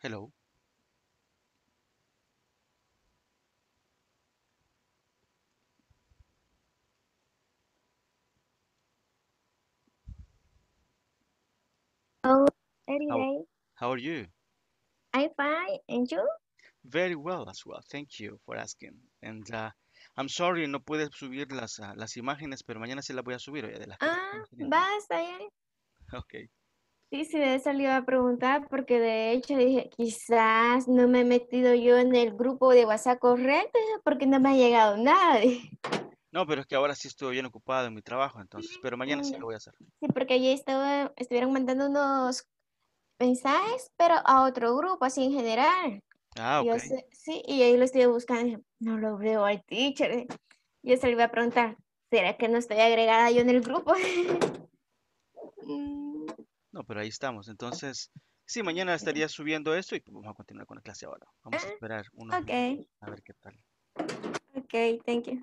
Hello. Hello, How Ellie. how are you? I'm fine. And you? Very well as well. Thank you for asking. And I'm sorry, no puedes subir las imágenes, pero mañana sí las voy a subir, oye, de las que te estoy Ah, enseñando. basta ya. Okay. Sí, de eso le iba a preguntar porque de hecho dije, quizás no me he metido yo en el grupo de WhatsApp correcto porque no me ha llegado nadie. No, pero es que ahora sí estoy bien ocupado en mi trabajo, entonces, pero mañana sí lo voy a hacer. Sí, porque allí estuvieron mandando unos mensajes, pero a otro grupo, así en general. Ah, Yo ok. sé, sí, y ahí lo estoy buscando, dije, no lo veo al teacher. Yo se le iba a preguntar, ¿será que no estoy agregada yo en el grupo? Mm, No, pero ahí estamos. Entonces, sí, mañana estaría subiendo esto y pues vamos a continuar con la clase ahora. Vamos a esperar unos minutos Ok, a ver qué tal. ok, thank you.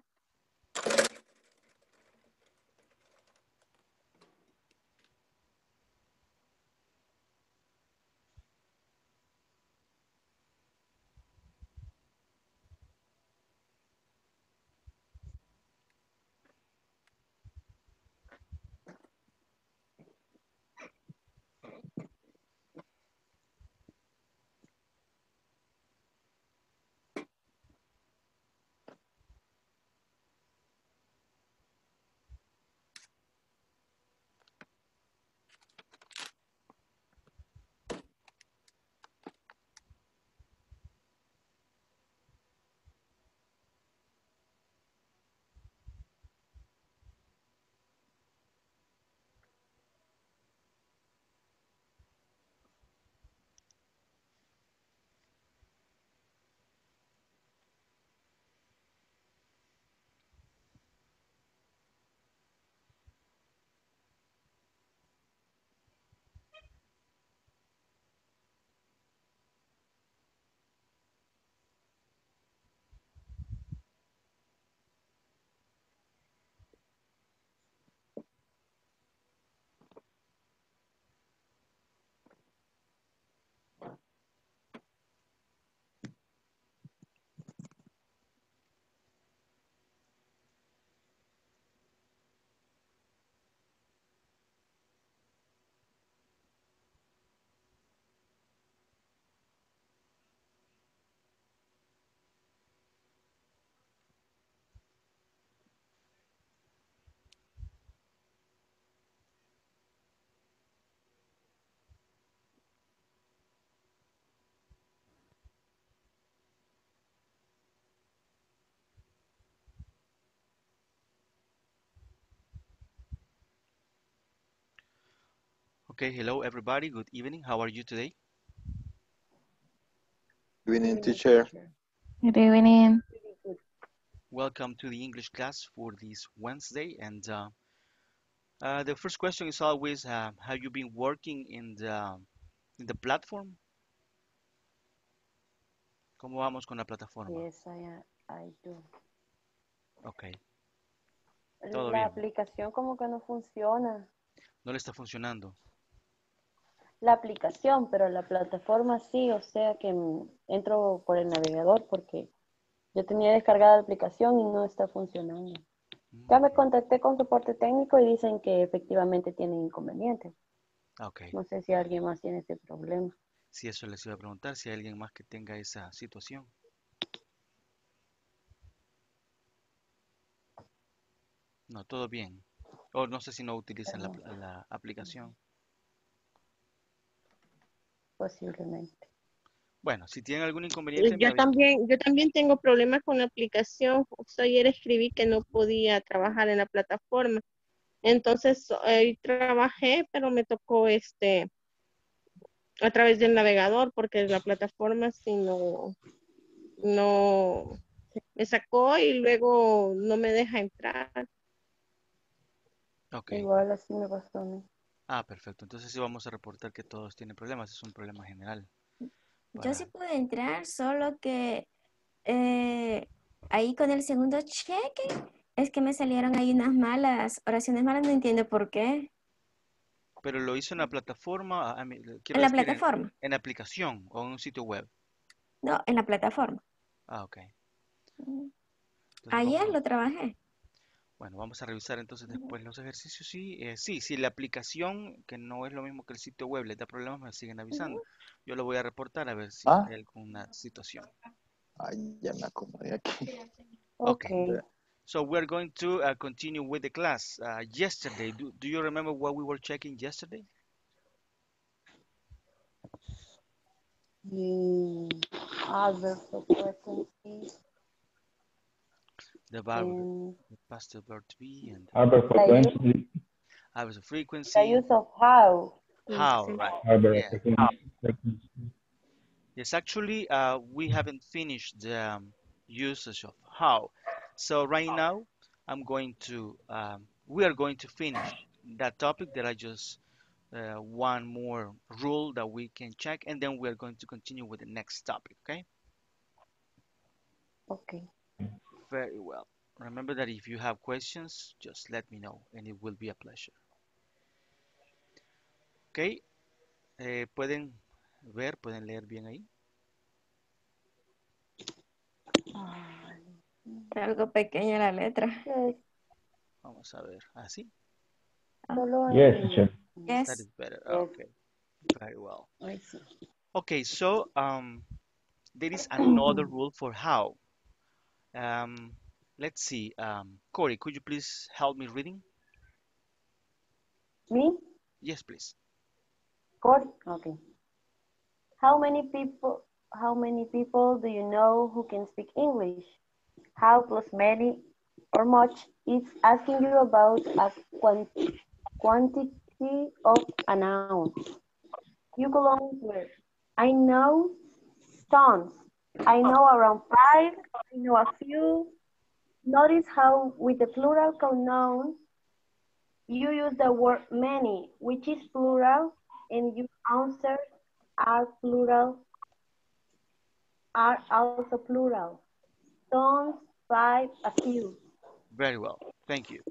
Okay, hello everybody. Good evening. How are you today? Evening, teacher. Good evening. Welcome to the English class for this Wednesday. And the first question is always, have you been working in the platform? ¿Cómo vamos con la plataforma? Yes, I do. Ok, todo La bien. aplicación como que no funciona. No le está funcionando. La aplicación, pero la plataforma sí, o sea que entro por el navegador porque yo tenía descargada la aplicación y no está funcionando. Ya me contacté con soporte técnico y dicen que efectivamente tienen inconvenientes. Ok, No sé si alguien más tiene ese problema. si eso les iba a preguntar, si hay alguien más que tenga esa situación. No, todo bien. O no sé si no utilizan la, Pero la aplicación. posiblemente. Bueno, si tienen algún inconveniente, me avisan. Yo también tengo problemas con la aplicación. Justo ayer escribí que no podía trabajar en la plataforma. Entonces, ahí trabajé, pero me tocó a través del navegador, porque la plataforma sí no, me sacó y luego no me deja entrar. Ok. Igual así me pasó a mí. Ah, perfecto. Entonces sí vamos a reportar que todos tienen problemas. Es un problema general Yo sí para... pude entrar, solo que eh, ahí con el segundo cheque es que me salieron ahí unas malas oraciones malas, no entiendo por qué. Pero lo hizo en la plataforma, quiero decir, plataforma. En aplicación o en un sitio web. No, en la plataforma. Ah, ok. Entonces, ayer lo trabajé. Bueno, vamos a revisar entonces después los ejercicios. Sí, sí, la aplicación, que no es lo mismo que el sitio web, les da problemas, me siguen avisando. Yo lo voy a reportar a ver si hay alguna situación. Ay, ya me acomodé aquí. Okay. So we're going to continue with the class. Yesterday, do you remember what we were checking yesterday? The other frequencies. The verb, the past verb to be, and the frequency. Other frequency. The use of how. How, right? Yeah. Yes, actually, we haven't finished the usage of how. So right now, we are going to finish that topic. There are just one more rule that we can check, and then we are going to continue with the next topic. Okay. Okay. Very well. Remember that if you have questions, just let me know, and it will be a pleasure. Okay. ¿Pueden leer bien ahí? Algo pequeña la letra. Yes. Vamos a ver. ¿Así? Yes, teacher. Yes. That is better. Okay. Very well. Okay, so there is another rule for how. Let's see. Corey, could you please help me reading? Me? Yes, please. Corey? Okay. How many people do you know who can speak English? How plus many or much is asking you about a quantity of a noun. You could answer, I know tons. I know around 5. I know a few. Notice how with the plural pronoun, you use the word many, which is plural, and you answer are also plural. Don't buy a few. Very well, thank you.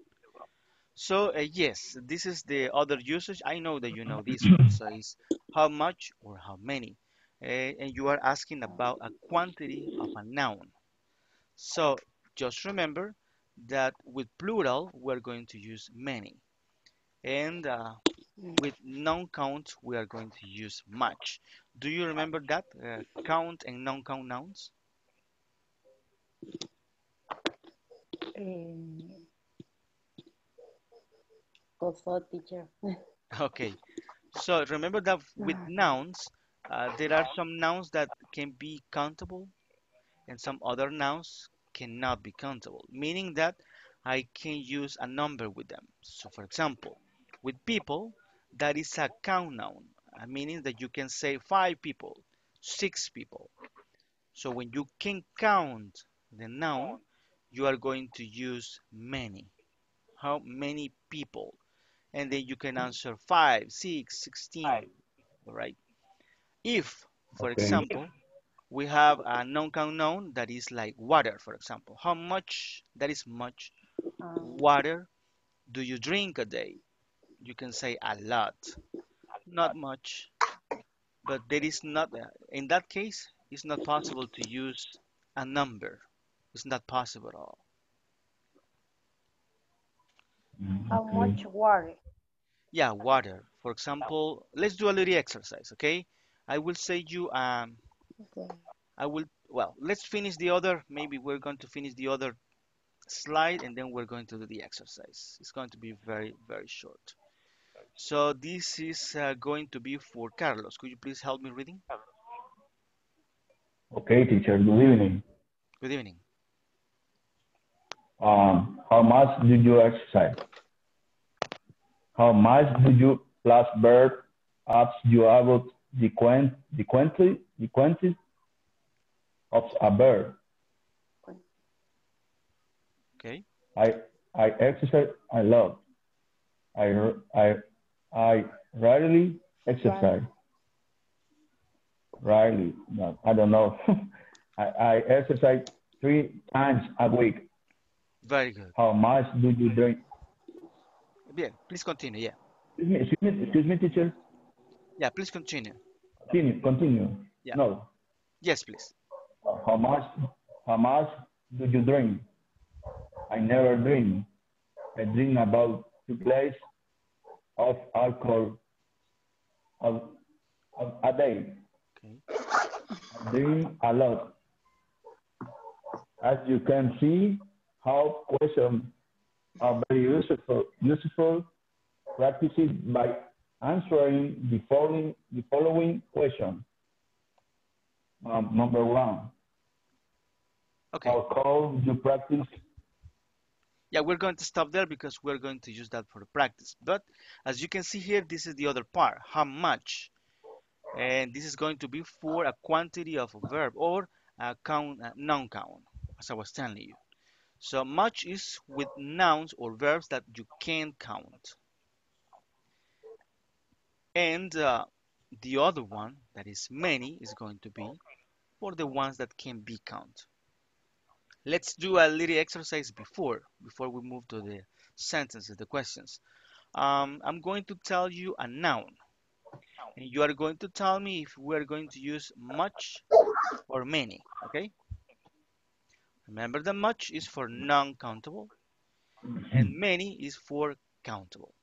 So yes, this is the other usage. I know that you know this one, so it's how much or how many, and you are asking about a quantity of a noun. So just remember that with plural we're going to use many, and with non-count, we are going to use much. Do you remember that? Count and non-count nouns? Go for teacher. Okay. So remember that with nouns, there are some nouns that can be countable and some other nouns cannot be countable, meaning that I can use a number with them. So for example, with people, that is a count noun, meaning that you can say 5 people, 6 people. So when you can count the noun, you are going to use many. How many people? And then you can answer 5, 6, 16, all right? If, for example, we have a non-count noun that is like water, for example. How much, that is much, water do you drink a day? You can say a lot, not much, but there is not, in that case, it's not possible to use a number. It's not possible at all. How much water? Yeah, water. For example, let's do a little exercise, okay? I will say you, well, let's finish the other, maybe we're going to finish the other slide and then we're going to do the exercise. It's going to be very, very short. So this is going to be for Carlos. Could you please help me reading? Okay, teacher. Good evening. Good evening. How much do you exercise? How much do you plus verb asks you about the quantity of a verb? Okay. I exercise a lot. I rarely exercise. Rarely, no, I don't know. I exercise 3 times a week. Very good. How much do you drink? Bien, please continue, yeah. Excuse me, teacher. Yeah, please continue. Continue. Yeah. No. Yes, please. How much do you drink? I never drink. I drink about 2 glasses of alcohol a day. Okay. I drink a lot. As you can see, how questions are very useful practices by answering the following question. Number 1. Okay. How do you practice? Yeah, we're going to stop there because we're going to use that for the practice. But as you can see here, this is the other part, how much. And this is going to be for a quantity of a verb or a count, a noun count, as I was telling you. So much is with nouns or verbs that you can count. And the other one, that is many, is going to be for the ones that can be counted. Let's do a little exercise before we move to the sentences, the questions. I'm going to tell you a noun. And you are going to tell me if we are going to use much or many, okay? Remember that much is for non-countable and many is for countable.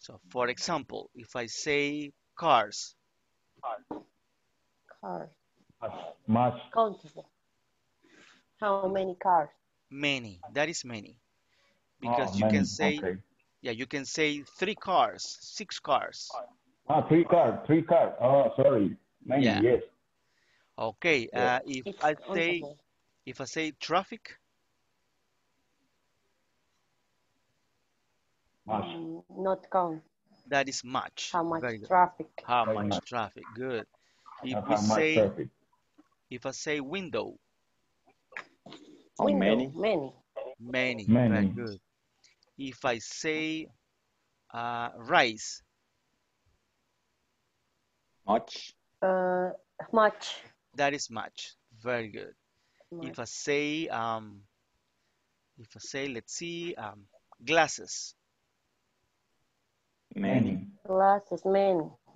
So, for example, if I say cars. Cars. Much. Countable. How many cars? Many. That is many. Because you can say, okay. Yeah, you can say 3 cars, 6 cars. Ah, 3 cars, 3 cars. Oh, sorry. Many, yeah. Yes. Okay. Yeah. If I say traffic. Much. Not count. That is much. How much traffic? How much traffic? Good. If I say window. Many. Very good. If I say rice. Much. Much. That is much. Very good. Much. If I say, let's see, glasses. Many. Glasses.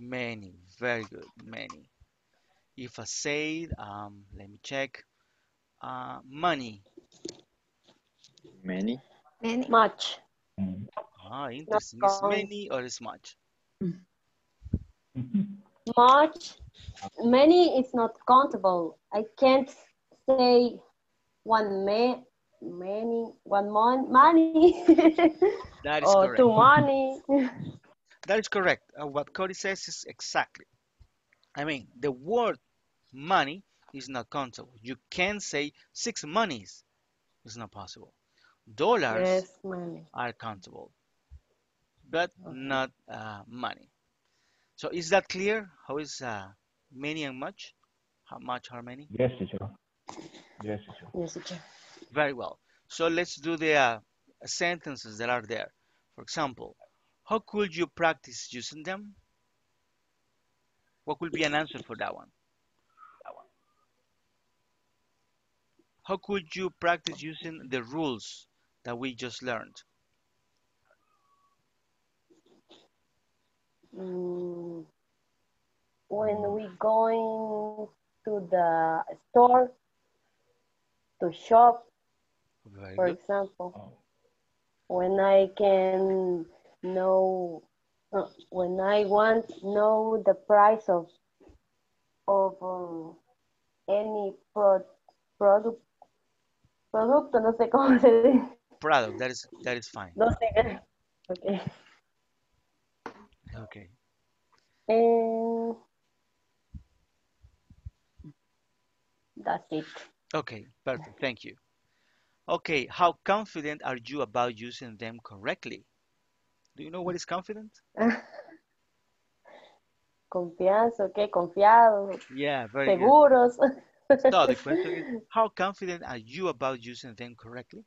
Many. Very good. Many. If I say, let me check. Money. Many. Much. Ah, interesting. Is many or is much? Much. Many is not countable. I can't say one money. That is or correct. 2 money. That is correct. What Corey says is exactly. I mean, the word money is not countable. You can say 6 monies. It's not possible. Dollars are countable, but not money. So is that clear? How is many and much? How much are many? Yes, teacher. Yes, teacher. Yes, teacher. Very well. So let's do the sentences that are there. For example, how could you practice using them? What would be an answer for that one? How could you practice using the rules that we just learned? When we going to the store, to shop, for example, when I want to know the price of any product, no sé cómo se dice. Product, that is fine. No sé. Okay. Okay. That's it. Okay, perfect. Thank you. Okay, how confident are you about using them correctly? Do you know what is confident? Confianza, okay, confiado. Yeah, very good. Seguros. So the question is, how confident are you about using them correctly?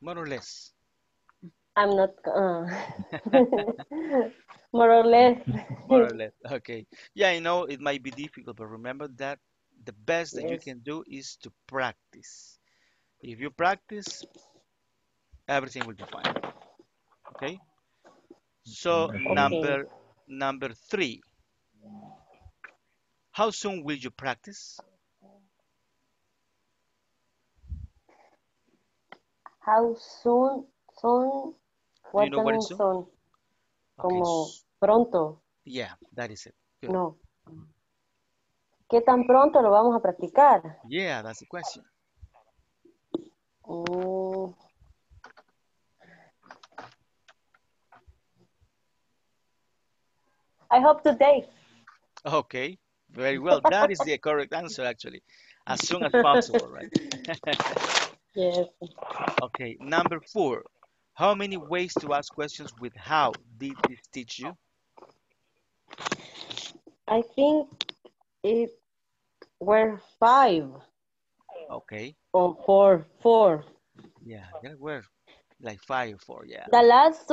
More or less. I'm not. More or less. More or less. Okay. Yeah, I know it might be difficult, but remember that the best that you can do is to practice. If you practice, everything will be fine. Okay? So number three. How soon will you practice? How soon? Soon? What do you know what is soon? Soon? Okay. Como pronto. Yeah, that is it. Good. No. ¿Qué tan pronto lo vamos a practicar? Yeah, that's the question. Oh. I hope today. Okay, very well. That is the correct answer, actually. As soon as possible, right? Yes. Okay, number four. How many ways to ask questions with how did this teach you? I think it were five. Okay. Or four. Four. Yeah, there were like five or four, yeah. The last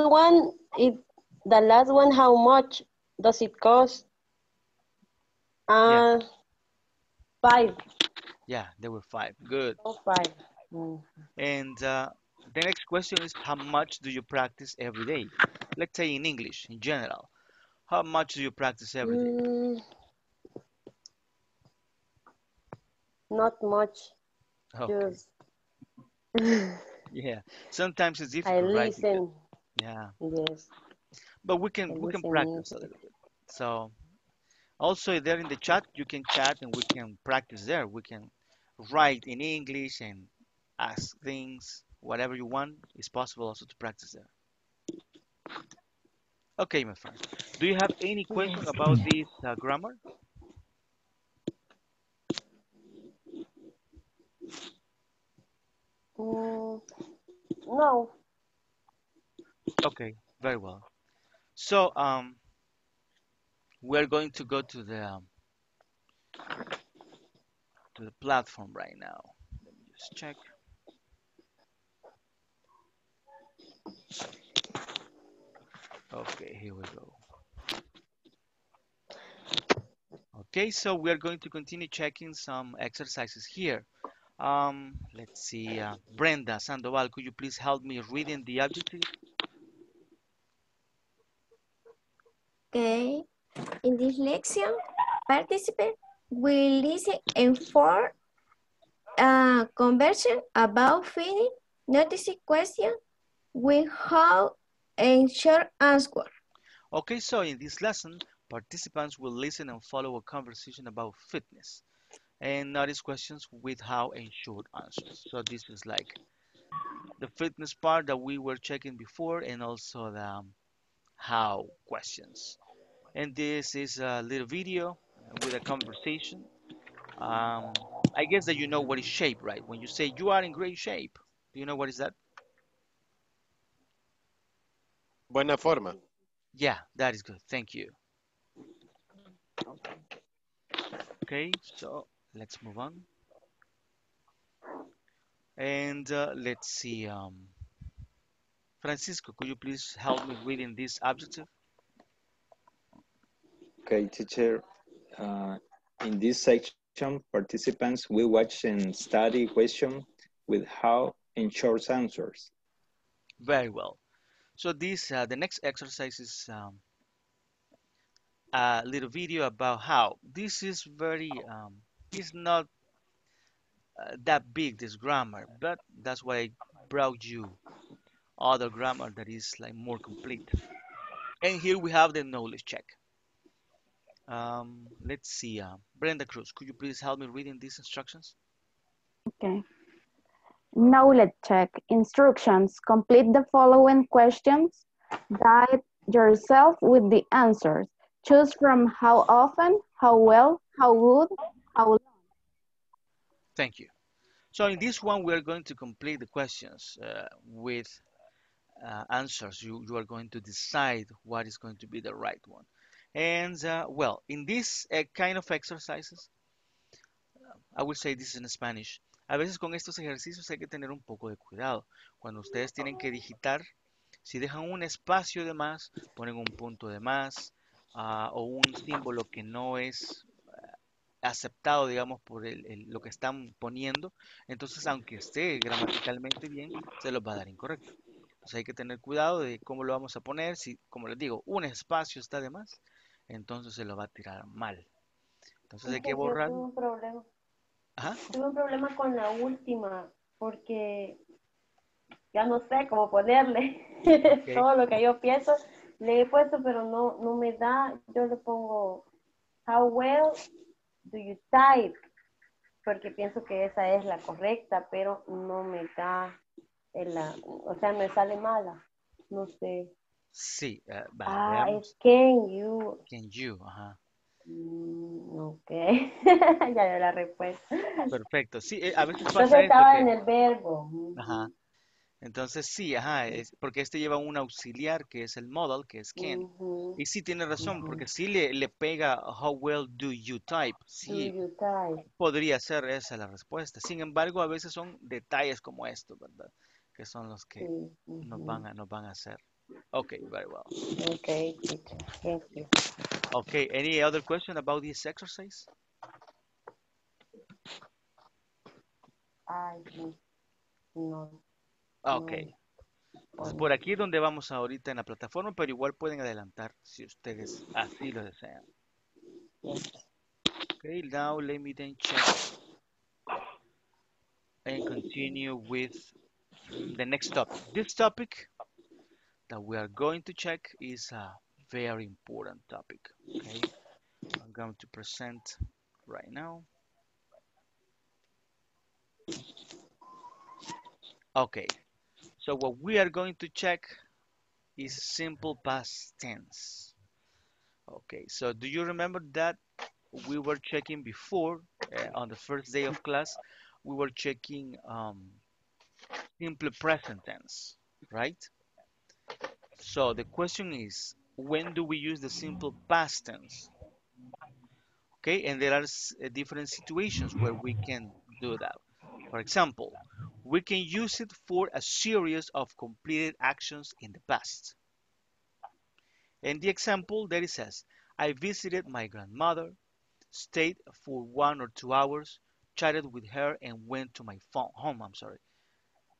one, how much does it cost? Yeah. Five. Yeah, there were five. Good. Oh, five. Mm. And the next question is, how much do you practice every day? Let's say in English, in general. How much do you practice every day? Not much. Okay. Just... Yeah. Sometimes it's difficult, right? I listen. Yeah. Yes. But we can practice a little bit. So also there in the chat, you can chat and we can practice there. We can write in English and ask things. Whatever you want, it's possible also to practice there. Okay, my friend. Do you have any questions about this grammar? No. Okay, very well. So, we're going to go to the platform right now. Let me just check. Okay, here we go. Okay, so we are going to continue checking some exercises here. Let's see, Brenda Sandoval, could you please help me reading the adjective? Okay, in this lesson, participants will listen and form a conversation about feeding, noticing questions, with how and short answer. Okay, so in this lesson, participants will listen and follow a conversation about fitness and notice questions with how and short answers. So this is like the fitness part that we were checking before, and also the how questions. And this is a little video with a conversation. I guess that you know what is shape, right? When you say you are in great shape, do you know what is that? Buena forma. Yeah, that is good. Thank you. Okay, so let's move on. And let's see. Francisco, could you please help me reading this adjective? Okay, teacher. In this section, participants will watch and study questions with how and short answers. Very well. So this, the next exercise is a little video about how. This is very, it's not that big, this grammar, but that's why I brought you other grammar that is like more complete. And here we have the knowledge check. Let's see, Brenda Cruz, could you please help me reading these instructions? Okay. Knowledge check. Instructions. Complete the following questions. Guide yourself with the answers. Choose from how often, how well, how good, how long. Thank you. So in this one, we are going to complete the questions with answers. You are going to decide what is going to be the right one. And well, in this kind of exercises, I will say this in Spanish. A veces con estos ejercicios hay que tener un poco de cuidado. Cuando ustedes tienen que digitar, si dejan un espacio de más, ponen un punto de más o un símbolo que no es aceptado, digamos, por lo que están poniendo, entonces aunque esté gramaticalmente bien, se los va a dar incorrecto. Entonces hay que tener cuidado de cómo lo vamos a poner. Si, como les digo, un espacio está de más, entonces se lo va a tirar mal. Entonces hay que borrar. Tuve un problema. ¿Ajá? Tuve un problema con la última, porque ya no sé cómo ponerle. Okay. Todo lo que yo pienso le he puesto, pero no me da. Yo le pongo, how well do you type? Porque pienso que esa es la correcta, pero no me da. O sea, me sale mala. No sé. Sí. Vale, es can you. Can you, ajá. Ok. Ya dio la respuesta. Perfecto. Sí, a veces pasa. Entonces estaba en el verbo. Ajá. Entonces sí, ajá, porque este lleva un auxiliar que es el modal, que es can. Y sí tiene razón, porque sí le pega how well do you type. Sí, do you type. Podría ser esa la respuesta. Sin embargo, a veces son detalles como esto, ¿verdad? Que son los que nos van a hacer. Okay, very well. Okay, teacher. Thank you. Okay, any other question about this exercise? No. Ok. Pues por aquí es donde vamos ahorita en la plataforma, pero igual pueden adelantar si ustedes así lo desean. Okay, now let me then check and continue with the next topic. This topic that we are going to check is a very important topic. Okay, I'm going to present right now. Okay. So what we are going to check is simple past tense. Okay, so do you remember that we were checking before, on the first day of class, we were checking simple present tense, right? So the question is, when do we use the simple past tense? Okay, and there are different situations where we can do that. For example, we can use it for a series of completed actions in the past. In the example, there it says, I visited my grandmother, stayed for 1 or 2 hours, chatted with her, and went to my home. I'm sorry.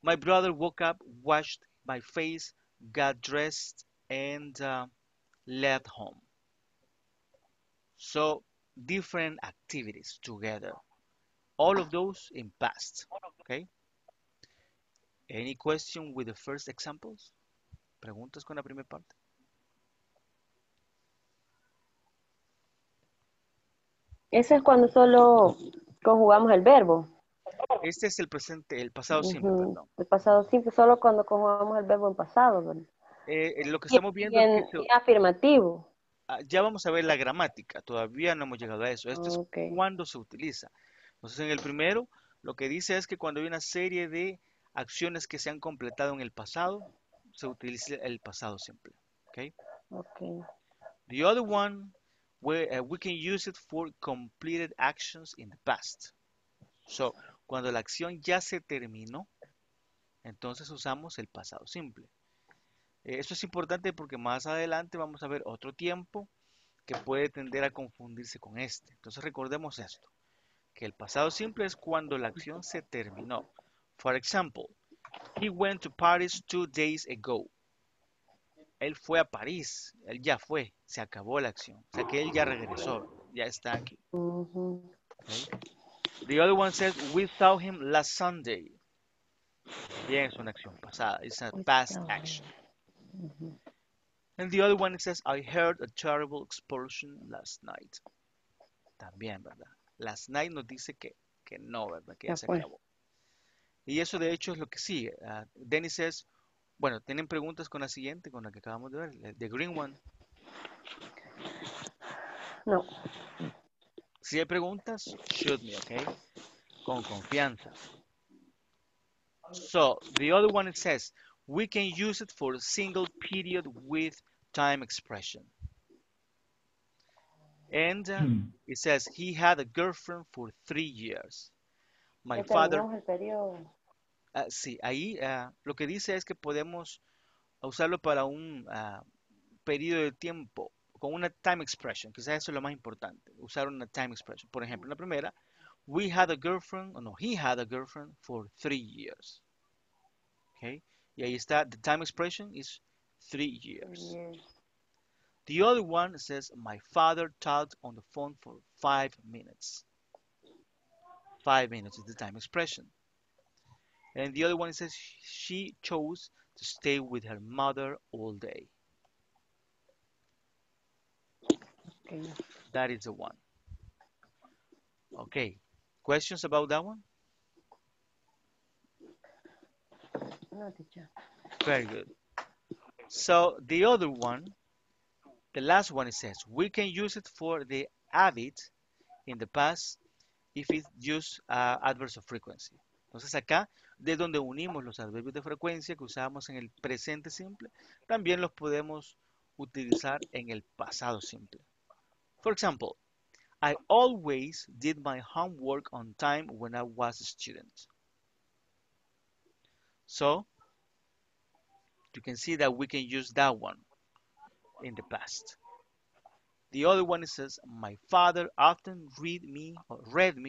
My brother woke up, washed my face, got dressed, and left home. So, different activities together. All of those in past, okay? Any question with the first examples? Preguntas con la primera parte. Eso es cuando solo conjugamos el verbo. Este es el presente, el pasado simple, perdón. El pasado simple, solo cuando conjugamos el verbo en pasado, ¿verdad? Lo que estamos viendo es que afirmativo. Ya vamos a ver la gramática, todavía no hemos llegado a eso. Esto es cuando se utiliza. Entonces, en el primero, lo que dice es que cuando hay una serie de acciones que se han completado en el pasado, se utiliza el pasado simple. Okay? Okay. The other one, we can use it for completed actions in the past. So, cuando la acción ya se terminó, entonces usamos el pasado simple. Eso es importante porque más adelante vamos a ver otro tiempo que puede tender a confundirse con este. Entonces, recordemos esto, que el pasado simple es cuando la acción se terminó. For example, he went to Paris 2 days ago. Él fue a París. Él ya fue. Se acabó la acción. O sea que él ya regresó. Ya está aquí. Okay. The other one says, we saw him last Sunday. Bien, es una acción pasada. It's a past action. And the other one says, I heard a terrible explosion last night. También, ¿verdad? Last night nos dice que no, ¿verdad? Que ya se acabó. Y eso de hecho es lo que sigue. Dennis says, bueno, tienen preguntas con la siguiente, con la que acabamos de ver, the green one. No. Si hay preguntas, shoot me, okay? Con confianza. So, the other one it says, we can use it for a single period with time expression. And it says, he had a girlfriend for 3 years. My father... sí, ahí lo que dice es que podemos usarlo para un periodo de tiempo con una time expression, quizás eso es lo más importante, usar una time expression. Por ejemplo, la primera, we had a girlfriend, o no, he had a girlfriend for 3 years. Okay, y ahí está, the time expression is 3 years. The other one says, my father talked on the phone for 5 minutes. 5 minutes is the time expression. And the other one says, she chose to stay with her mother all day. Okay. That is the one. Okay, questions about that one? No, teacher. Very good. So the other one, the last one, it says, we can use it for the habit in the past if it's used adverbs of frequency. Entonces acá, de donde unimos los adverbios de frecuencia que usábamos en el presente simple, también los podemos utilizar en el pasado simple. For example, I always did my homework on time when I was a student. So, you can see that we can use that one in the past. The other one says, my father often read me,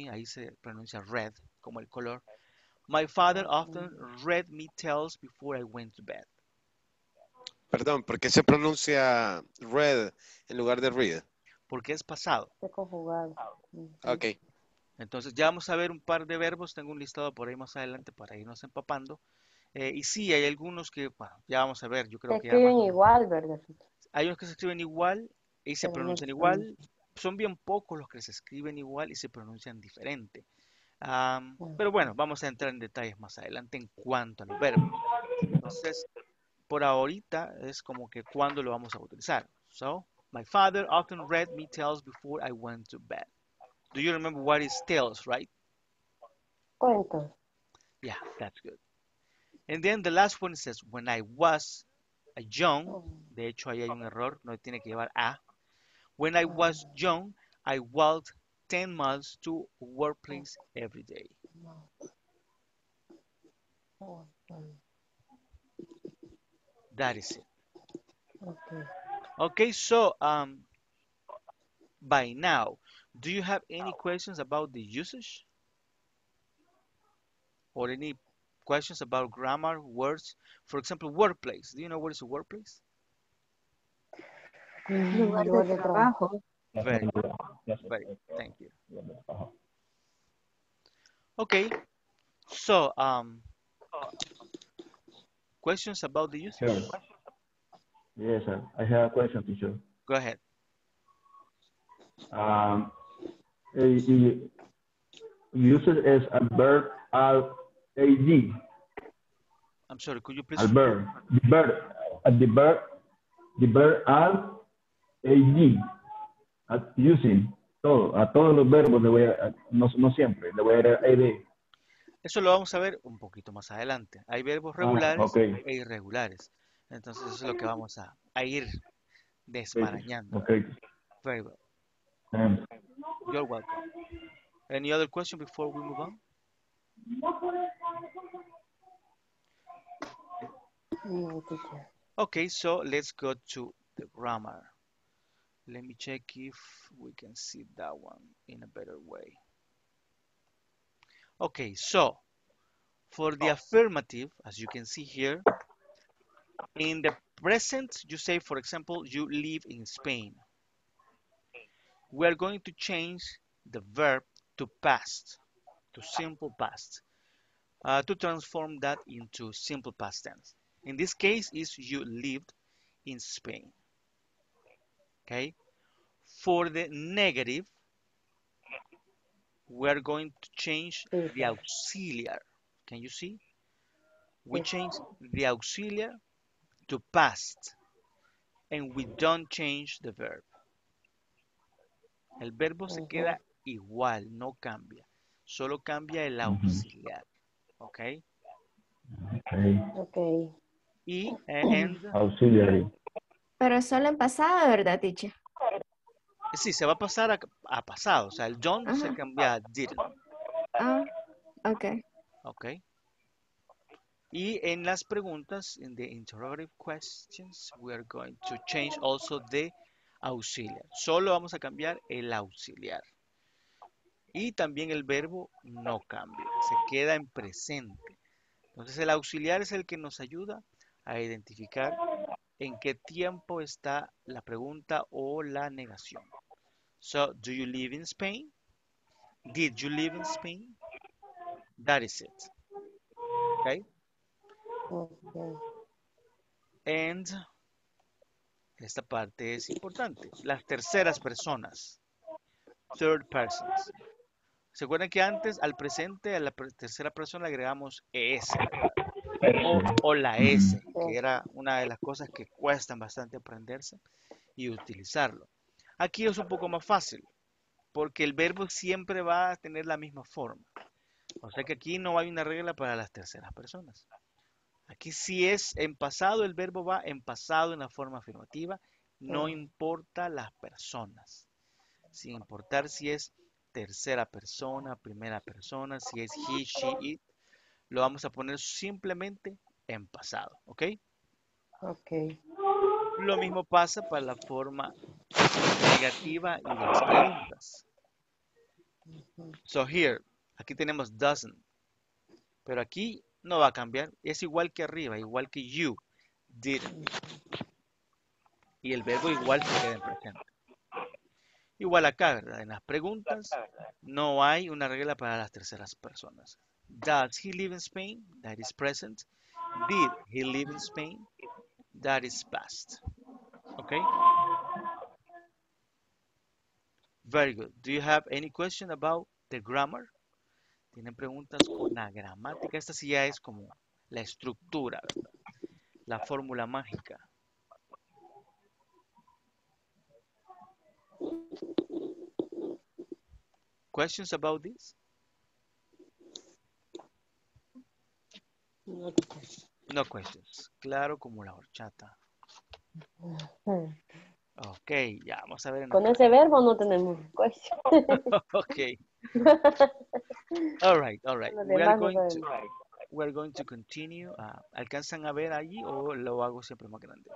ahí se pronuncia read, como el color. My father often read me tales before I went to bed. Perdón, ¿por qué se pronuncia read en lugar de read? Porque es pasado. Conjugado. Ok. Entonces ya vamos a ver un par de verbos. Tengo un listado por ahí más adelante para irnos empapando. Y sí, hay algunos que, bueno, ya vamos a ver. Yo creo que se escriben igual, ¿verdad? Hay unos que se escriben igual y se pronuncian igual. Son bien pocos los que se escriben igual y se pronuncian diferente. Pero bueno, vamos a entrar en detalles más adelante en cuanto a los verbos. Entonces, por ahorita es como que cuándo lo vamos a utilizar. So, my father often read me tales before I went to bed. Do you remember what is tales, right? Cuentos. Yeah, that's good. And then the last one says, when I was young, de hecho ahí hay un error, no tiene que llevar a. When I was young, I walked 10 miles to workplace every day. That is it. Okay. Okay, so by now, do you have any questions about the usage? Or any questions about grammar, words? For example, workplace. Do you know what is a workplace? Very good. Very good. Thank you. Okay. So, questions about the usage? Sure. Yes, sir. I have a question, teacher. Go ahead. It uses as adverb ad. I'm sorry. Could you please? Adverb. The verb ad. Using todo, a todos los verbos le voy a, no siempre, le voy a dar ad. Eso lo vamos a ver un poquito más adelante. Hay verbos regulares okay. e irregulares. Entonces eso es lo que vamos a ir desmarañando. Okay. Very well. You're welcome. Any other question before we move on? Okay, so let's go to the grammar. Let me check if we can see that one in a better way. Okay, so for the affirmative, as you can see here, in the present, you say, for example, you live in Spain. We are going to change the verb to past, to simple past, to transform that into simple past tense. In this case, is you lived in Spain. Okay, for the negative, we're going to change the auxiliary. Can you see? We change the auxiliary to past, and we don't change the verb. El verbo se queda igual, no cambia. Solo cambia el auxiliar. Okay? Okay. Y, and... Auxiliary. Pero solo en pasado, ¿verdad, teacher? Sí, se va a pasar a pasado. O sea, el don't se cambia a didn't. Ah, ok. Ok. Y en las preguntas, in the interrogative questions, we are going to change also the auxiliar. Solo vamos a cambiar el auxiliar. Y también el verbo no cambia, se queda en presente. Entonces el auxiliar es el que nos ayuda a identificar en qué tiempo está la pregunta o la negación. So, do you live in Spain? Did you live in Spain? That is it. Okay? Okay. And esta parte es importante. Las terceras personas. Third persons. ¿Se acuerdan que antes al presente a la tercera persona le agregamos ES o la S, que era una de las cosas que cuestan bastante aprenderse y utilizarlo? Aquí es un poco más fácil porque el verbo siempre va a tener la misma forma. O sea que aquí no hay una regla para las terceras personas. Aquí si es en pasado, el verbo va en pasado en la forma afirmativa. No importa las personas. Sin importar si es tercera persona, primera persona, si es he, she, it, lo vamos a poner simplemente en pasado, ¿ok? Ok. Lo mismo pasa para la forma negativa y las preguntas. So here, aquí tenemos doesn't, pero aquí no va a cambiar, es igual que arriba, igual que you, didn't. Y el verbo igual se queda en presente. Igual acá, ¿verdad? En las preguntas no hay una regla para las terceras personas. Does he live in Spain? That is present. Did he live in Spain? That is past. Okay? Very good. Do you have any question about the grammar? Tienen preguntas con la gramática. Esta sí ya es como la estructura, ¿verdad? La fórmula mágica. Questions about this? No questions. Claro como la horchata. Ok, ya vamos a ver. Con ese verbo no tenemos questions. Ok. All right, all right. We are going to continue. ¿Alcanzan a ver allí o lo hago siempre más grande?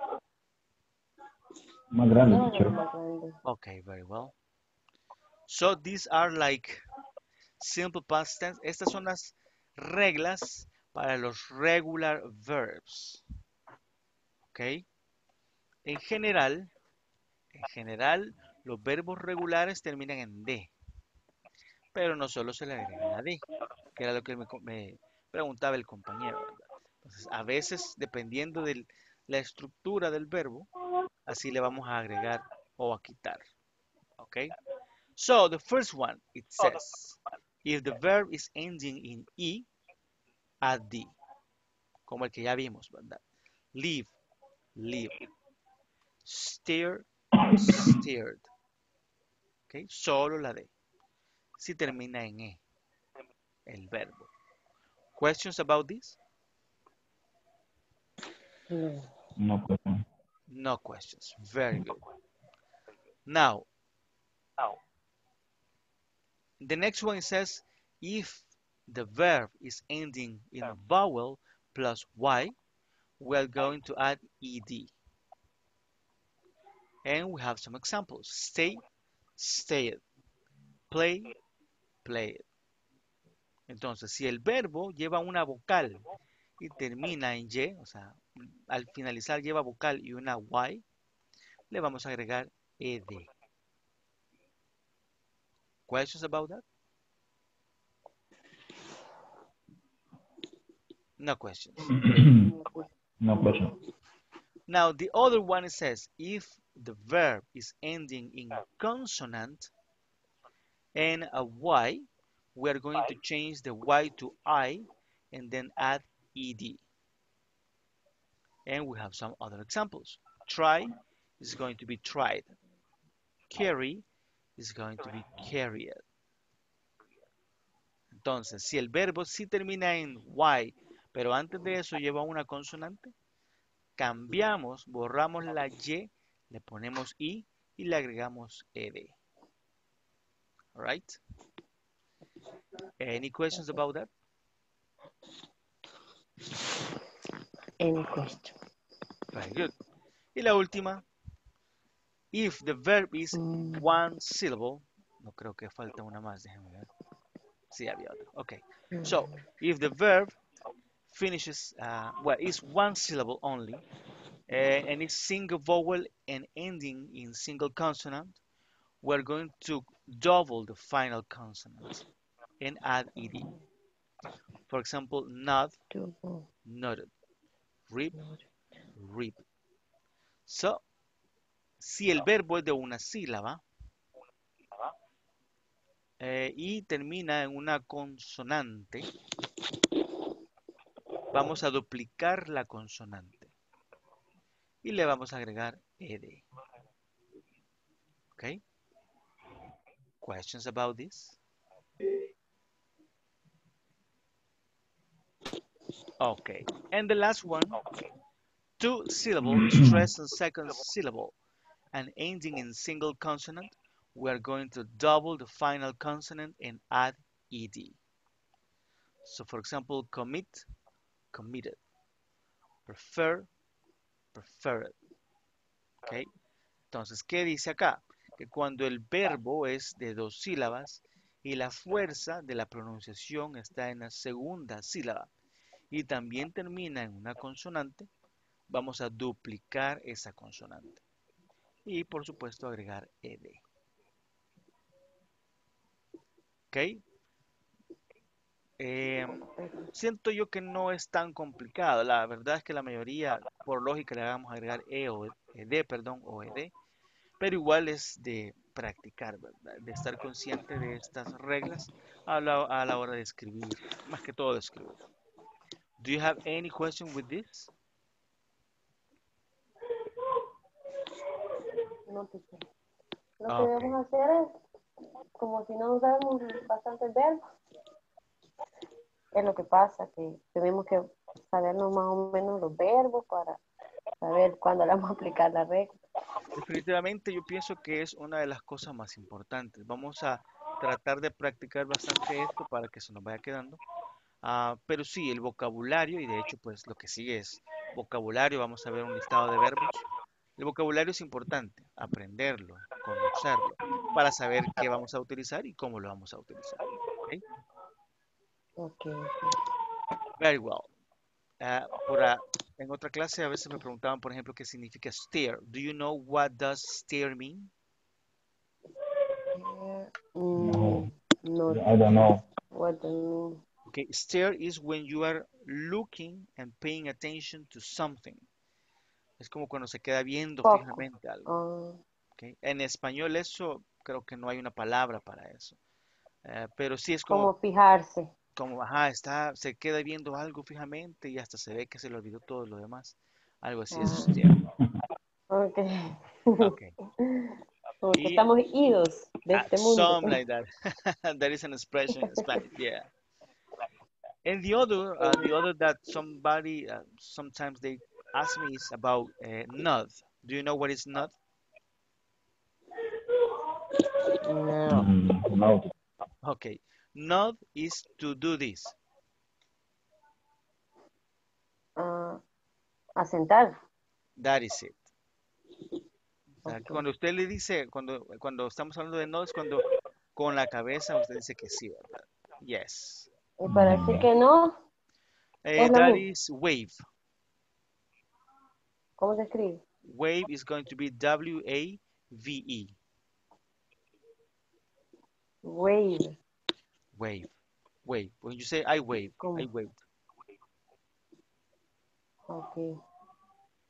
Más grande, teacher. Okay, very well. So these are like simple past tense. Estas son las reglas para los regular verbs. Okay. En general, los verbos regulares terminan en D. Pero no solo se le agrega la D, que era lo que me preguntaba el compañero, ¿verdad? Entonces, a veces, dependiendo de la estructura del verbo, así le vamos a agregar o a quitar. Okay. So the first one, it says, if the verb is ending in E, add D. Como el que ya vimos, ¿verdad? Live, lived. Stare, stared. Okay. Solo la D. Si termina en E, el verbo. Questions about this? No questions. No questions. Very good. Now, the next one says, if the verb is ending in a vowel plus Y, we are going to add ED. And we have some examples. Stay, stayed. Play, played. Entonces, si el verbo lleva una vocal y termina en Y, o sea, al finalizar lleva vocal y una Y, le vamos a agregar ED. Questions about that? No questions. No questions. Now, the other one says, if the verb is ending in consonant and a Y, we are going to change the Y to I and then add ED. And we have some other examples. Try is going to be tried. Carry is going to be carried. Entonces, si el verbo sí termina en Y, pero antes de eso lleva una consonante, cambiamos, borramos la Y, le ponemos I y le agregamos ED. All right? Any questions about that? Any question. Very good. Y la última, If the verb is one syllable, no creo que falta una más, déjenme ver. Sí, había otra. Okay. So, if the verb finishes, well, it's one syllable only, and it's single vowel and ending in single consonant, we're going to double the final consonant and add ed. For example, nod, nodded, rip, rip. So, si el verbo es de una sílaba y termina en una consonante, vamos a duplicar la consonante y le vamos a agregar ed. Okay? Questions about this? Okay. And the last one, two syllables, stress on second syllable, and ending in single consonant, we are going to double the final consonant and add ed. So, for example, commit, committed, prefer, preferred. Okay. Entonces, ¿qué dice acá? Que cuando el verbo es de dos sílabas y la fuerza de la pronunciación está en la segunda sílaba y también termina en una consonante, vamos a duplicar esa consonante y por supuesto agregar ed. Ok. Siento yo que no es tan complicado. La verdad es que la mayoría, por lógica, le vamos a agregar e o ed, perdón, o ed. Pero igual es de practicar, ¿verdad? De estar consciente de estas reglas a la hora de escribir, más que todo de escribir. Do you have any question with this? No, pues, lo que debemos hacer es, como si no usáramos bastantes verbos, es lo que pasa, que tenemos que sabernos más o menos los verbos para saber cuándo le vamos a aplicar la regla. Definitivamente yo pienso que es una de las cosas más importantes. Vamos a tratar de practicar bastante esto para que se nos vaya quedando. Pero sí, el vocabulario, y de hecho pues lo que sigue es vocabulario, vamos a ver un listado de verbos. El vocabulario es importante, aprenderlo, conocerlo, para saber qué vamos a utilizar y cómo lo vamos a utilizar. Okay? Okay. Very well. En otra clase a veces me preguntaban, por ejemplo, qué significa steer. Do you know what does steer mean? No. I don't know. What do you mean? Okay, steer is when you are looking and paying attention to something. Es como cuando se queda viendo fijamente algo. Okay. En español eso, creo que no hay una palabra para eso. Pero sí es como fijarse. Como, ajá, se queda viendo algo fijamente y hasta se ve que se le olvidó todo lo demás. Algo así es. Ok. Okay. Porque estamos idos de este mundo. Something like that. That is an expression in Spanish, yeah. And the other that somebody, sometimes they ask me is about nod. Do you know what is nod? No. Okay. Nod is to do this. Asentar. That is it. O sea, okay. Cuando usted le dice, cuando estamos hablando de nod, es cuando con la cabeza usted dice que sí, ¿verdad? Yes. ¿Y para decir que no? That is wave. ¿Cómo se escribe? Wave is going to be W-A-V-E. Wave. Wave. Wave. When you say I wave, I waved. Okay.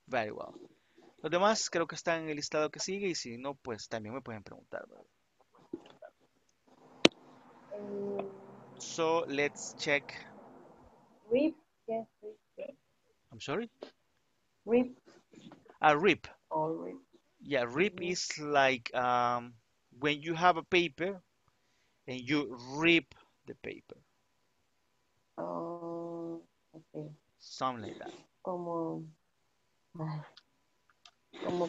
Very well. Los demás creo que están en el listado que sigue y si no, pues también me pueden preguntar. So, let's check. Rip. Yes, rip. I'm sorry? Rip. Rip. Oh, rip. Yeah, rip is like when you have a paper and you rip the paper. Oh, okay. Something like that. Como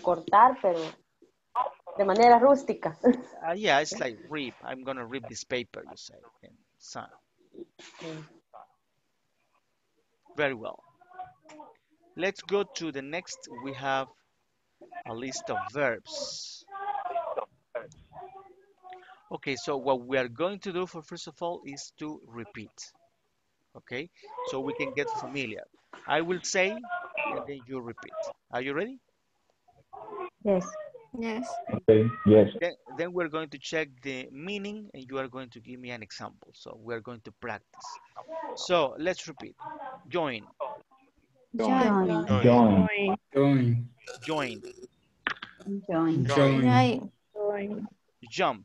cortar, pero de manera rústica. Yeah, it's like rip. I'm going to rip this paper, you say. And so. Okay. Very well. Let's go to the next. We have a list of verbs. Okay, so what we are going to do for first of all is to repeat. Okay, so we can get familiar. I will say, and then you repeat. Are you ready? Yes. Yes. Okay. Yes. Then we're going to check the meaning, and you are going to give me an example. So we're going to practice. So let's repeat. Join. Join. Join. Join. Join. Join. Join. Join. Jump.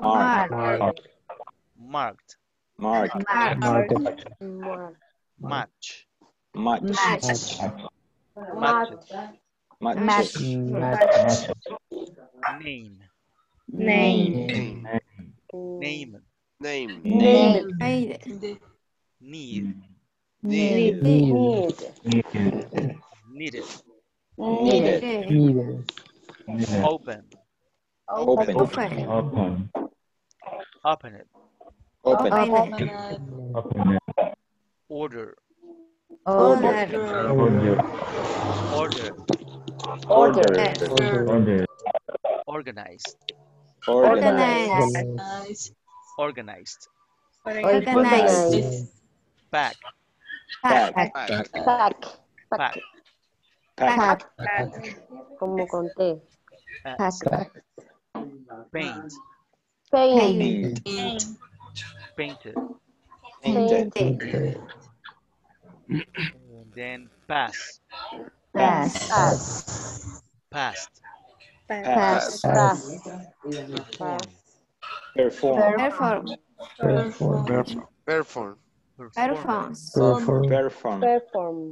Mark. Marked. Mark. Match. Match. Match. Name. Name. Name. Name. Name. Need. Need. Needed. Needed. Open. Open. Open. Open it. Open it. Open it. Order. Order. Order. Order. Order. Organized. Organized. Organized. Organized. Back. Back. Back. Back. Pack. Como conté. Pack. Paint. Paint. Painted. Painted. And then pass. Pass. Pass. Past. Pass. Pass. Perform. Perform. Perform. Perform. Perform. Perform. Perform.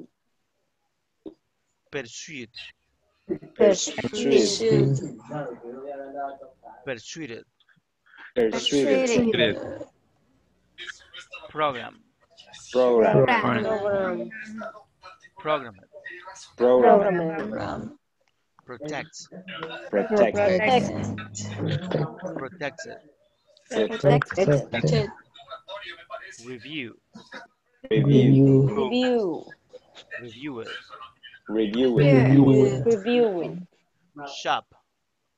Pursued. Pursued. Pursued. Pursued. Program. Program. Program. Program. Program. Protect. Protect. Protected. Protected. Review. Review. Review. Reviewer. Reviewing. Reviewing. Shop.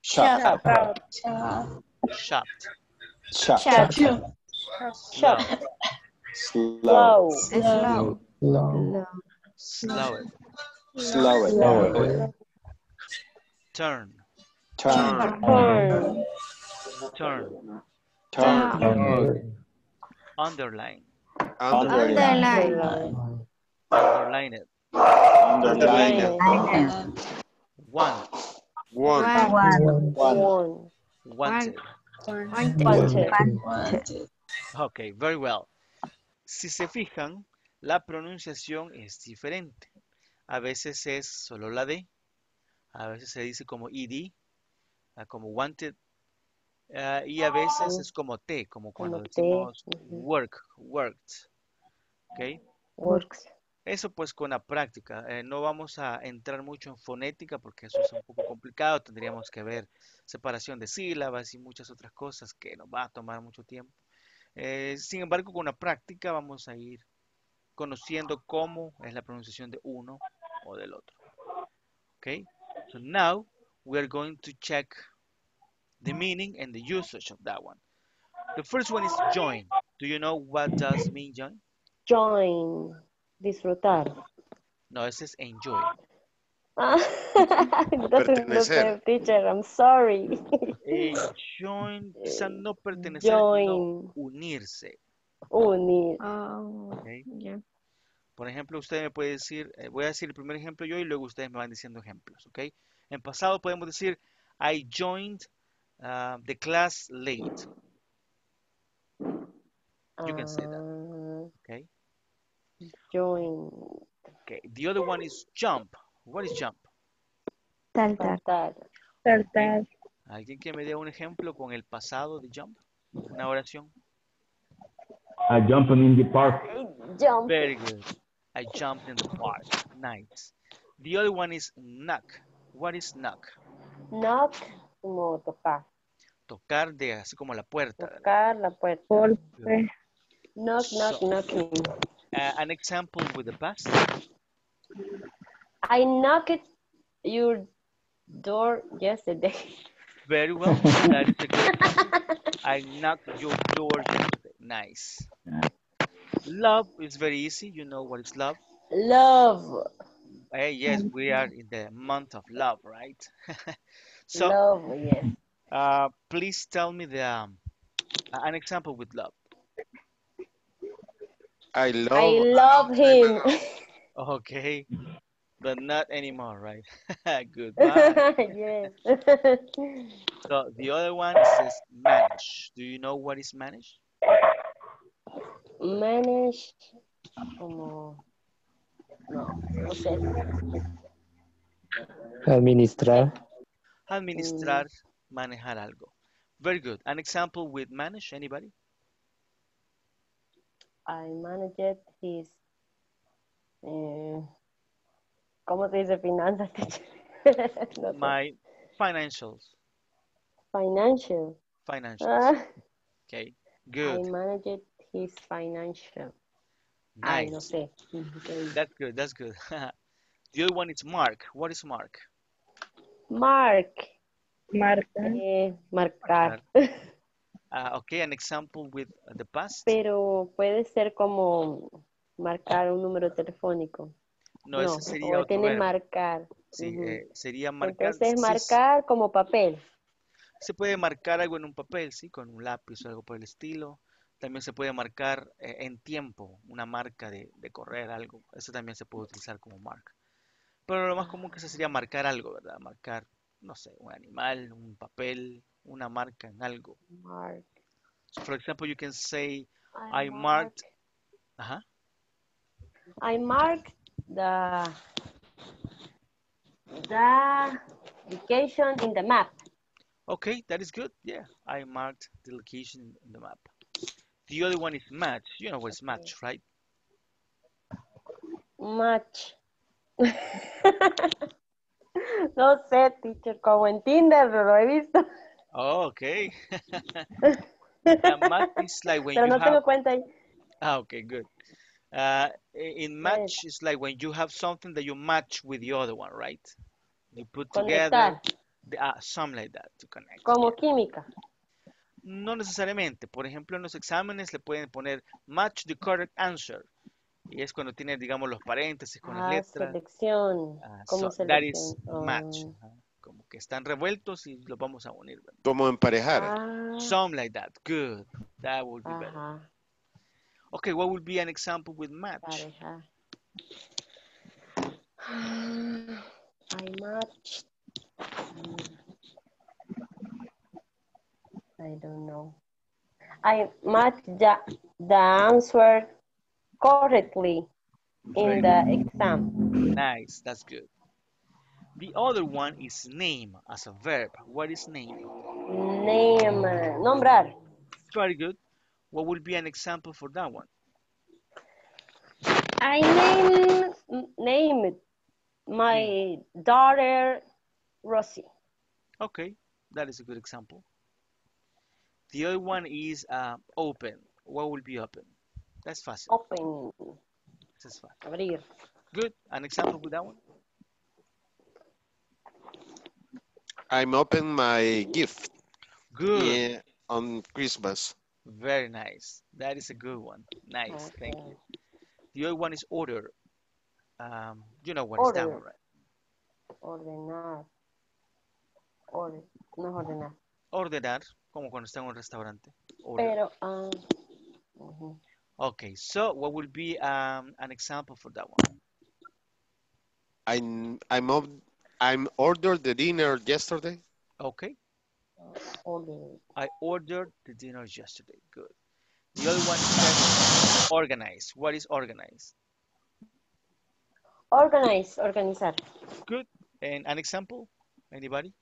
Shop. Shop. Shop. Shop. Slow. Slow. Slow. Slow it. Slow it. Turn. Turn. Turn. Turn. Turn. Underline. Underline. Underline it. Underline it. One. One. One. Wanted. Wanted. Okay, very well. Si se fijan, la pronunciación es diferente. A veces es solo la D. A veces se dice como ED, como wanted. Y a veces es como T, como cuando decimos work, worked. Okay. Works. Eso pues con la práctica. No vamos a entrar mucho en fonética porque eso es un poco complicado. Tendríamos que ver separación de sílabas y muchas otras cosas que nos va a tomar mucho tiempo. Sin embargo, con la práctica vamos a ir conociendo cómo es la pronunciación de uno o del otro. Okay? So now we are going to check the meaning and the usage of that one. The first one is join. Do you know what does mean join? Join. Disfrutar. No, this is enjoy. It doesn't look like teacher, I'm sorry. Join, quizás no pertenecer, sino unirse. Unir. Okay. Yeah. Por ejemplo, usted me puede decir, voy a decir el primer ejemplo yo y luego ustedes me van diciendo ejemplos, ¿ok? En pasado podemos decir, I joined the class late. You can say that, okay? Join. Okay, the other one is jump. What is jump? Saltar. Perder. ¿Alguien que me dé un ejemplo con el pasado de jump? Una oración. I jumped in the park. Jump. Very good. I jumped in the park. Nice. The other one is knock. What is knock? Knock, como tocar. Tocar de así como la puerta. Tocar la puerta. Golpe. Knock, knock, so, knocking. An example with the past. I knocked your door yesterday. Very well. That is a good. I knocked your door yesterday. Nice. Love is very easy. You know what is love? Love. Hey, yes, we are in the month of love, right? So, love, yes. Please tell me the an example with love. I love him. Okay, but not anymore, right? Goodbye. Yes. So the other one says manage. Do you know what is manage? Manage. No sé. Administrar. Administrar, manejar algo. Very good. An example with manage, anybody? I managed his... ¿Cómo se dice finanzas? No sé. My financials. Financial. Financials. Okay, good. I managed his financial. Nice. Ay, no sé. Okay. That's good, that's good. The other one is mark. What is mark? Mark. Marcar. Okay, an example with the past. Pero puede ser como marcar un número telefónico. No, no, ese sería otro verbo. Marcar. Sí, sería marcar. Entonces marcar como papel. Se puede marcar algo en un papel, sí, con un lápiz o algo por el estilo. También se puede marcar en tiempo, una marca de correr, algo. Eso también se puede utilizar como marca. Pero lo más común que eso sería marcar algo, ¿verdad? Marcar, no sé, un animal, un papel, una marca en algo. Mark. So for example, you can say, I marked... Uh-huh. I marked the location in the map. Okay, that is good. Yeah, I marked the location in the map. The other one is match. You know what's match, right? Match. No sé, teacher, como en Tinder, lo he visto. Oh, okay. Match is like when Ah, okay, good. In match, yes. It's like when you have something that you match with the other one, right? You put together something like that to connect. Como química. No necesariamente. Por ejemplo, en los exámenes le pueden poner match the correct answer. Y es cuando tiene, digamos, los paréntesis con las letras. Selección. Como so that is match. Como que están revueltos y los vamos a unir. Como emparejar. Something like that. Good. That would be better. Okay, what would be an example with match? I don't know. I matched the answer correctly in the exam. Nice, that's good. The other one is name as a verb. What is name? Name, nombrar. Very good. What would be an example for that one? I named my daughter Rosie. Okay, that is a good example. The other one is open. What will be open? That's fast. Open. That's fast. Abrir. Good. An example with that one? I'm open my gift. Good. Yeah, on Christmas. Very nice. That is a good one. Nice. Okay. Thank you. The other one is order. You know what order is that one, right? Ordenar. Order. No, ordenar. Ordenar. Como cuando está en un restaurante. Pero, okay, so what will be an example for that one? I ordered the dinner yesterday. Okay. I ordered the dinner yesterday. Good. The other one is organize. What is organize? Organize, organizar. Good. And an example? Anybody?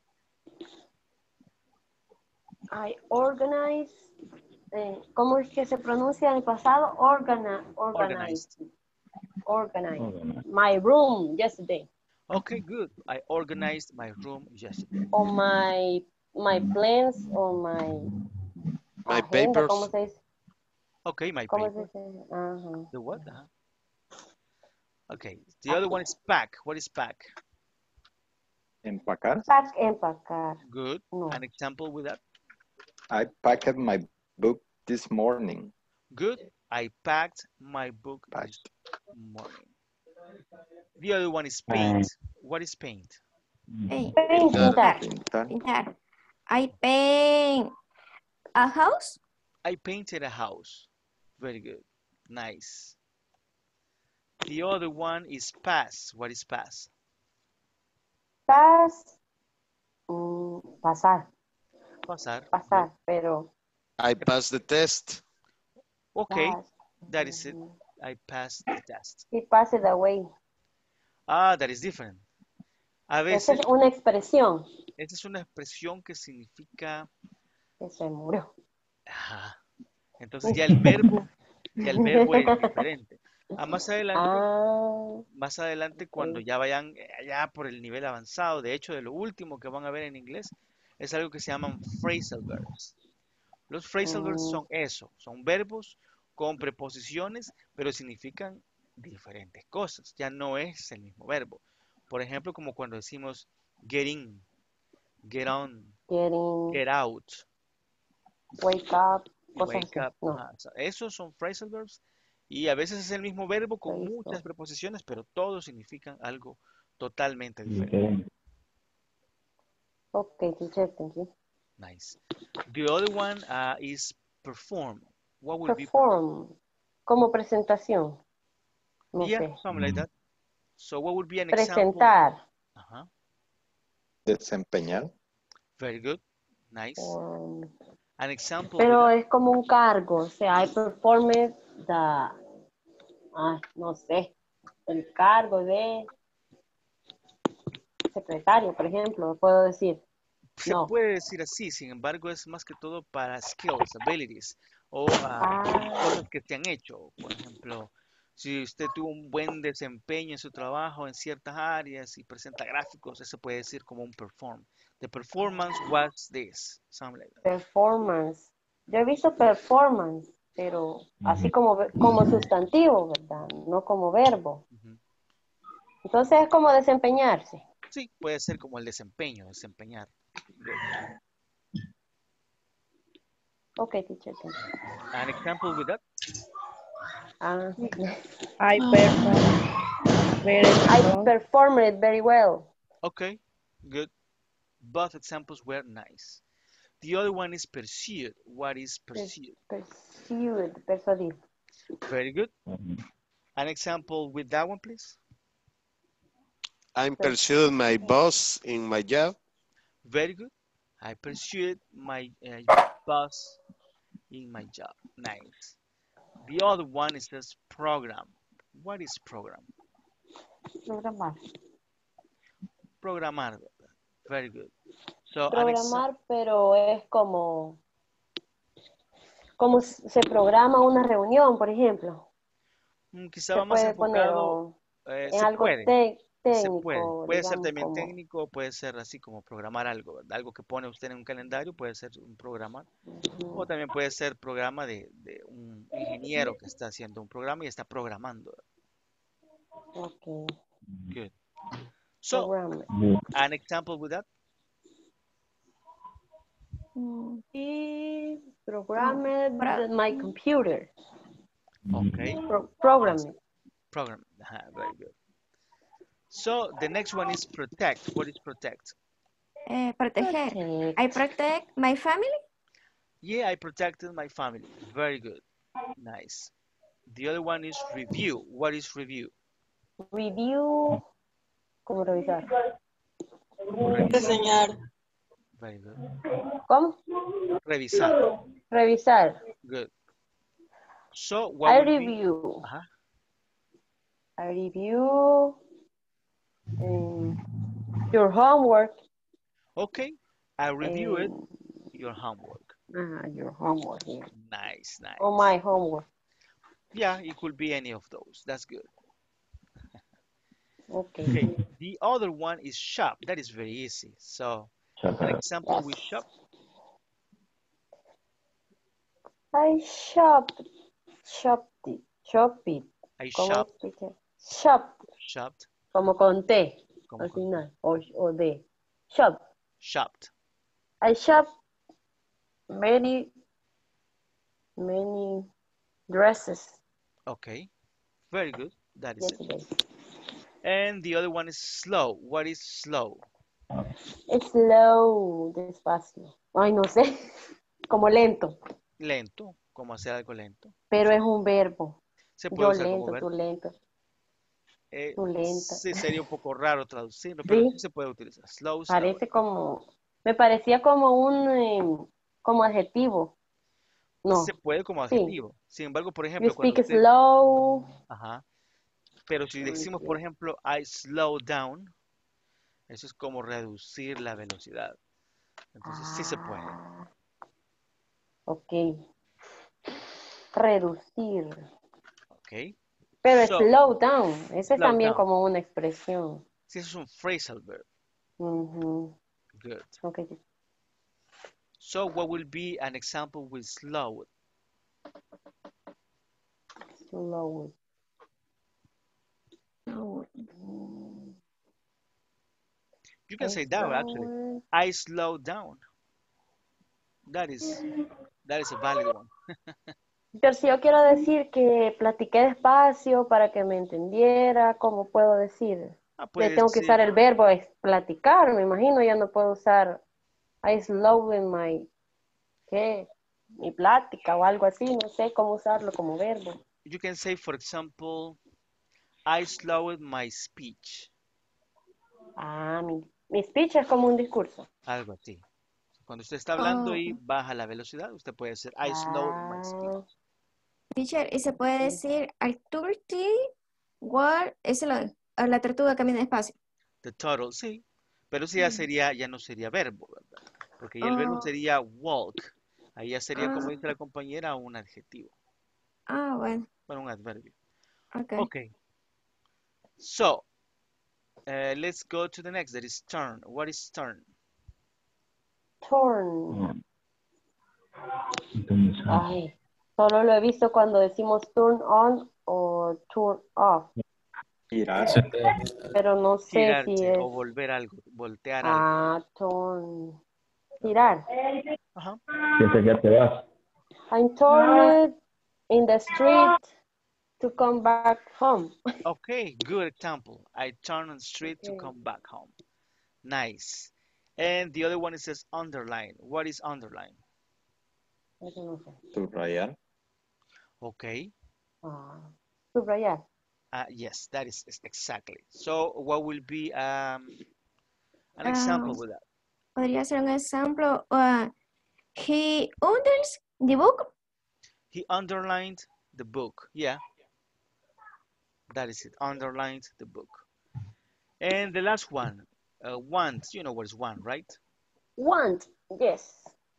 I organize. ¿Cómo es que se pronuncia en el pasado? Organized. My room yesterday. Okay, good. I organized my room yesterday. Or my plans or my agenda, papers. ¿Cómo se dice? Okay, my papers. Uh-huh. The what? Uh-huh. Okay, the other one is pack. What is pack? Empacar. Pack, empacar. Good. No. An example with that? I packed my book this morning. Good. I packed my book this morning. The other one is paint. What is paint? Paint. I paint a house. I painted a house. Very good. Nice. The other one is pass. What is pass? Pass. Pasar. Pasar. Pasar, pero... I passed the test. Okay, that is it. I passed the test. He passed away. Ah, that is different. A veces, esa es una expresión. Esta es una expresión que significa... Que se murió. Ajá. Entonces ya el verbo, es diferente. Más adelante cuando ya vayan allá por el nivel avanzado, de hecho de lo último que van a ver en inglés, es algo que se llaman phrasal verbs. Los phrasal verbs son eso, son verbos con preposiciones, pero significan diferentes cosas. Ya no es el mismo verbo. Por ejemplo, como cuando decimos get in, get on, get out. Wake up. Wake up. No. Esos son phrasal verbs. Y a veces es el mismo verbo con muchas preposiciones, pero todos significan algo totalmente diferente. Ok, teacher, thank you. Nice. The other one is perform. What will be perform? Como presentación. No sé. Something like that. So what would be an example? Presentar. Uh-huh. Desempeñar. Very good. Nice. An example. Pero es como un cargo. O sea, I performed the... no sé. El cargo de... secretario, por ejemplo, puedo decir. Se puede decir así, sin embargo, es más que todo para skills, abilities, o cosas que se han hecho. Por ejemplo, si usted tuvo un buen desempeño en su trabajo en ciertas áreas y presenta gráficos, eso puede decir como un perform. The performance was this. Like performance. Yo he visto performance, pero así como sustantivo, ¿verdad? No como verbo. Entonces es como desempeñarse. Sí, puede ser como el desempeño, desempeñar. Ok, teacher. An example with that? I performed very well. Ok, good. Both examples were nice. The other one is pursued. What is pursued? Persuaded. Very good. An example with that one, please. I'm pursuing my boss in my job. Very good. I pursued my boss in my job. Nice. The other one is this program. What is program? Programar. Programar. Very good. So, programar, pero es como se programa una reunión, por ejemplo. Quizá va más enfocado en algo técnico. Técnico, se puede ser también como... técnico, puede ser así como programar algo, ¿verdad? Algo que pone usted en un calendario, puede ser un programa, o también puede ser programa de un ingeniero que está haciendo un programa y está programando. Okay. Good. So, an example with that? He programmed my computer. Okay. Programmed. Very good. So, the next one is protect. What is protect? Proteger. I protect my family? Yeah, I protected my family. Very good. Nice. The other one is review. What is review? Review. ¿Cómo revisar? Revisar. Very good. ¿Cómo? Revisar. Revisar. Good. So, what I review. Uh-huh. I review... your homework. Okay, I reviewed your homework. Your homework here. Nice, nice. Oh, my homework. Yeah, it could be any of those. That's good. Okay. Okay. The other one is shop. That is very easy. So, for example, we shop. I shopped. I shopped. Shopped. Como conté. Como al final. O de. Shopped. Shopped. I shopped many dresses. Okay. Very good. That is it. And the other one is slow. What is slow? It's slow, despacio. Ay, no sé. Como lento. Lento, como hacer algo lento. Pero es un verbo. Se puede usar lento, como verbo. Tú lento. Tú lenta. Sí, sería un poco raro traducirlo, pero sí se puede utilizar. Slow, slow. Parece como, me parecía como un, como adjetivo. No. Se puede como adjetivo. Sí. Sin embargo, por ejemplo. You speak usted, slow. Ajá. Pero si decimos, por ejemplo, I slow down, eso es como reducir la velocidad. Entonces sí se puede. Ok. Reducir. Ok. Pero so, slow down, ese es también down. Como una expresión. Sí, eso es un phrasal verb. Uh-huh. Good. Okay. So what will be an example with slow? Slow. You can say down actually. I slow down. That is a valid one. Pero si yo quiero decir que platiqué despacio para que me entendiera, ¿cómo puedo decir? Yo tengo que usar el verbo es platicar, me imagino. Ya no puedo usar I slow in my mi plática o algo así. No sé cómo usarlo como verbo. You can say, for example, I slowed my speech. Ah, mi speech es como un discurso. Algo así. Cuando usted está hablando y baja la velocidad, usted puede decir I slowed my speech. Teacher, ¿y se puede decir activity? What? Es la tortuga camina despacio. The turtle, sí. Pero sí, ya no sería verbo, ¿verdad? Porque el verbo sería walk. Ahí ya sería, como dice la compañera, un adjetivo. Ah, bueno. Bueno, un adverbio. Ok. Okay. So, let's go to the next. That is turn. What is turn? Turn. Ay, solo lo he visto cuando decimos turn on o turn off. Girarse. Pero no sé si es. O volver algo, voltear algo. Ah, turn. Girar. Ajá. Piensa que te vas. I'm turned in the street to come back home. Okay, good example. I turn on the street to come back home. Nice. And the other one, it says underline. What is underline? Subrayar. Okay. Subrayar. Yes, that is exactly. So what will be an example with that? Podría ser un ejemplo. He underlined the book. He underlined the book. Yeah. That is it. Underlined the book. And the last one. Want. You know what is want, right? Want. Yes.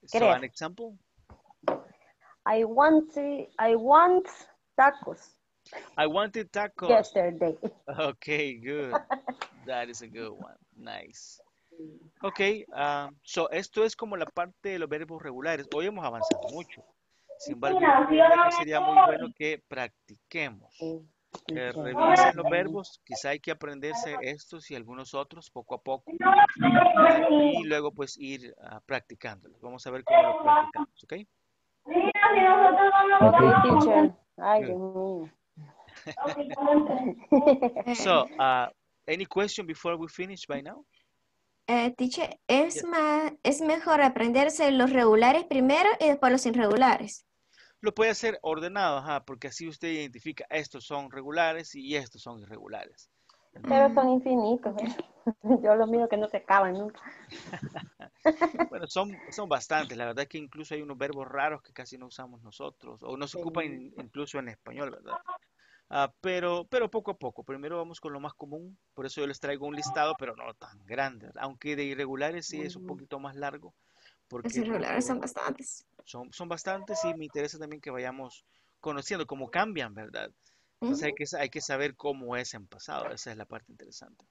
So querer. An example? I want tacos. I wanted tacos. Yesterday. Okay, good. That is a good one. Nice. Okay. So esto es como la parte de los verbos regulares. Hoy hemos avanzado mucho. Sin embargo, sería muy bueno que practiquemos. Revisen los verbos, quizá hay que aprenderse estos y algunos otros poco a poco y luego pues ir practicándolos. Vamos a ver cómo lo practicamos, ¿ok? So, any question before we finish by now? Teacher, ¿es mejor aprenderse los regulares primero y después los irregulares? Lo puede hacer ordenado, ajá, porque así usted identifica estos son regulares y estos son irregulares. Pero son infinitos, ¿eh? Yo los miro que no se acaban nunca. Bueno, son bastantes. La verdad es que incluso hay unos verbos raros que casi no usamos nosotros, o no se ocupan incluso en español, ¿verdad? Pero poco a poco. Primero vamos con lo más común. Por eso yo les traigo un listado, pero no tan grande. Aunque de irregulares sí es un poquito más largo. Porque los irregulares son bastantes. Son bastantes y me interesa también que vayamos conociendo cómo cambian, ¿verdad? Entonces hay que saber cómo es en pasado. Esa es la parte interesante.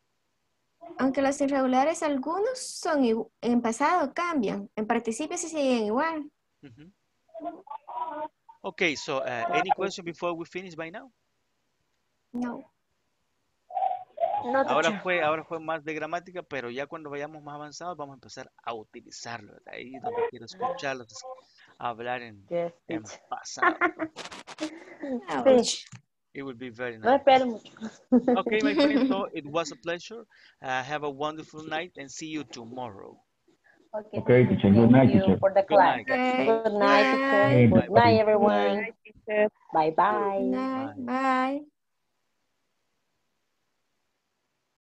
Aunque los irregulares algunos son en pasado cambian. En participio sí siguen igual. Okay, so any question before we finish by now? No. Ahora fue más de gramática, pero ya cuando vayamos más avanzados vamos a empezar a utilizarlo. Ahí es donde quiero escucharlos hablar en pasado. It would be very nice. Okay, my friend, so it was a pleasure. Have a wonderful night and see you tomorrow. Okay, teacher. Good night, teacher. For the class. Good night, teacher. Good night, everyone. Bye-bye. Bye.